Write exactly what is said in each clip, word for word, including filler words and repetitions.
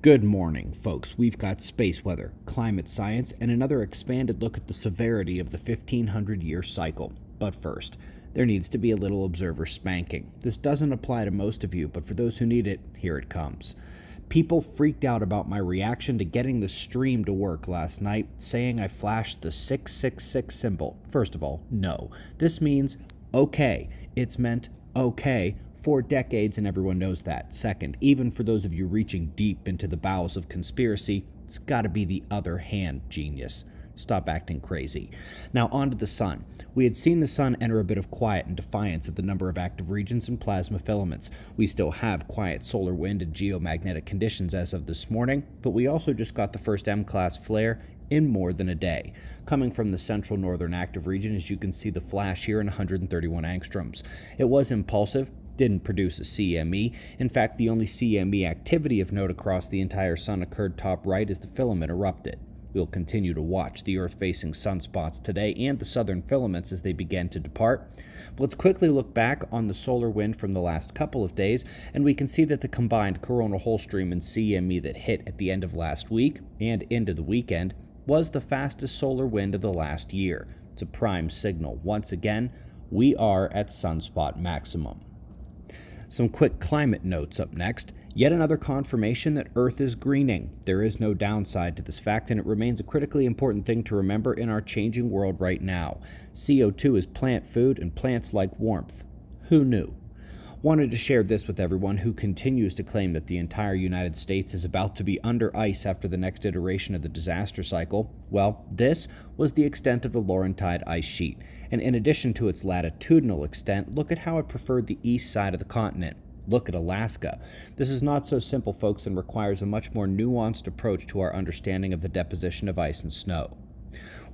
Good morning, folks. We've got space weather, climate science, and another expanded look at the severity of the fifteen hundred year cycle. But first, there needs to be a little observer spanking. This doesn't apply to most of you, but for those who need it, here it comes. People freaked out about my reaction to getting the stream to work last night, saying I flashed the six six six symbol. First of all, no. This means okay. It's meant okay for decades, and everyone knows that. Second, even for those of you reaching deep into the bowels of conspiracy, it's got to be the other hand genius. Stop acting crazy. Now on to the sun. We had seen the sun enter a bit of quiet in defiance of the number of active regions and plasma filaments. We still have quiet solar wind and geomagnetic conditions as of this morning, but we also just got the first M class flare in more than a day, coming from the central northern active region, as you can see the flash here in one hundred thirty-one angstroms. It was impulsive, didn't produce a C M E. In fact, the only C M E activity of note across the entire sun occurred top right as the filament erupted. We'll continue to watch the Earth-facing sunspots today and the southern filaments as they begin to depart. But let's quickly look back on the solar wind from the last couple of days, and we can see that the combined coronal hole stream and C M E that hit at the end of last week and into the weekend was the fastest solar wind of the last year. It's a prime signal. Once again, we are at sunspot maximum. Some quick climate notes up next. Yet another confirmation that Earth is greening. There is no downside to this fact, and it remains a critically important thing to remember in our changing world right now. C O two is plant food, and plants like warmth. Who knew? Wanted to share this with everyone who continues to claim that the entire United States is about to be under ice after the next iteration of the disaster cycle. Well, this was the extent of the Laurentide ice sheet, and in addition to its latitudinal extent, look at how it preferred the east side of the continent. Look at Alaska. This is not so simple, folks, and requires a much more nuanced approach to our understanding of the deposition of ice and snow.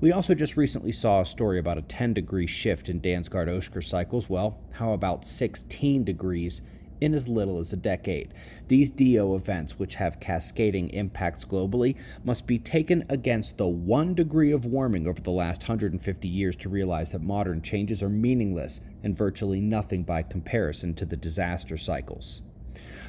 We also just recently saw a story about a ten degree shift in Dansgaard-Oeschger cycles. Well, how about sixteen degrees in as little as a decade? These D O events, which have cascading impacts globally, must be taken against the one degree of warming over the last one hundred fifty years to realize that modern changes are meaningless and virtually nothing by comparison to the disaster cycles.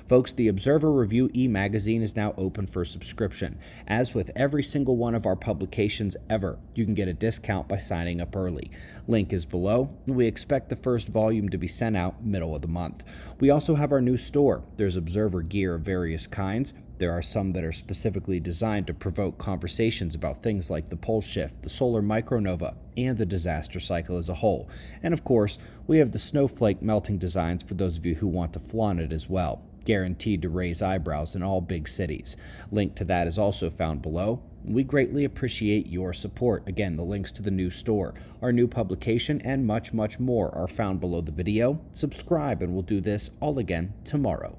Folks, the Observer Review e-magazine is now open for subscription. As with every single one of our publications ever, you can get a discount by signing up early. Link is below, and we expect the first volume to be sent out middle of the month. We also have our new store. There's Observer gear of various kinds. There are some that are specifically designed to provoke conversations about things like the pole shift, the solar micronova, and the disaster cycle as a whole. And of course, we have the snowflake melting designs for those of you who want to flaunt it as well. Guaranteed to raise eyebrows in all big cities. Link to that is also found below. We greatly appreciate your support. Again, the links to the new store, our new publication, and much, much more are found below the video. Subscribe, and we'll do this all again tomorrow.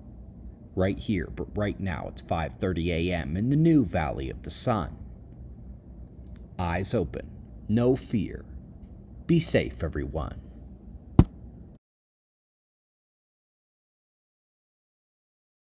Right here, but right now it's five thirty a m in the new Valley of the Sun. Eyes open. No fear. Be safe, everyone.